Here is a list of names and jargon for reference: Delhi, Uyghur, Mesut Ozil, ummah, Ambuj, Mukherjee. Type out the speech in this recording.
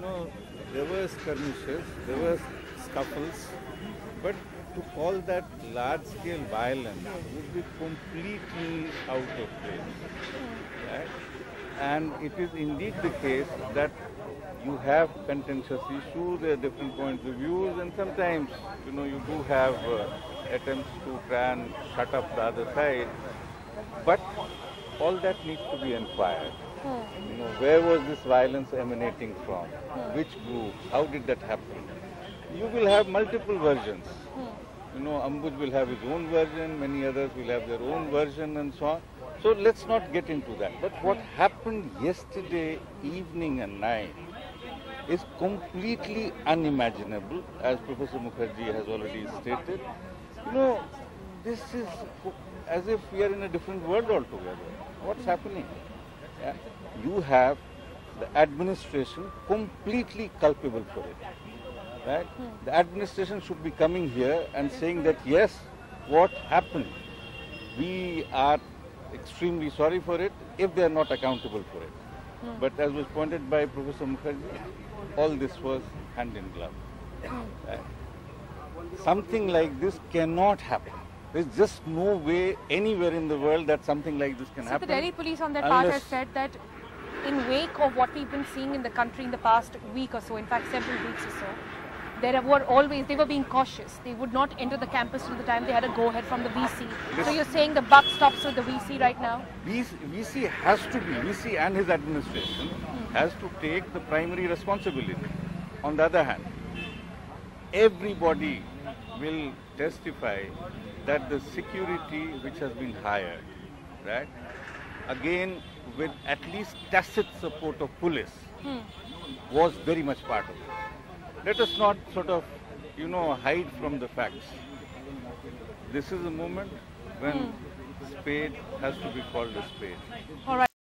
know, there were skirmishes, there were scuffles, but to call that large-scale violence would be completely out of place. Right? And it is indeed the case that you have contentious issues, there are different points of views, and sometimes, you know, you do have attempts to try and shut up the other side. But all that needs to be inquired. You know, where was this violence emanating from? Which group? How did that happen? You will have multiple versions. You know, Ambuj will have his own version, many others will have their own version and so on. So let's not get into that. But what happened yesterday evening and night is completely unimaginable, as Professor Mukherjee has already stated. You know, this is as if we are in a different world altogether. What's happening? Yeah. You have the administration completely culpable for it. Right? The administration should be coming here and saying that, yes, what happened? We are extremely sorry for it if they are not accountable for it. But as was pointed by Professor Mukherjee, all this was hand in glove. Right? Something like this cannot happen. There's just no way anywhere in the world that something like this can happen. The Delhi police on their part has said that in wake of what we've been seeing in the country in the past week or so, in fact several weeks or so, they were being cautious. They would not enter the campus till the time they had a go-ahead from the VC. So you're saying the buck stops with the VC right now? VC has to be, VC and his administration has to take the primary responsibility. On the other hand, everybody will testify that the security which has been hired, right, again with at least tacit support of police, was very much part of it. Let us not sort of, you know, hide from the facts. This is a moment when spade has to be called a spade. All right.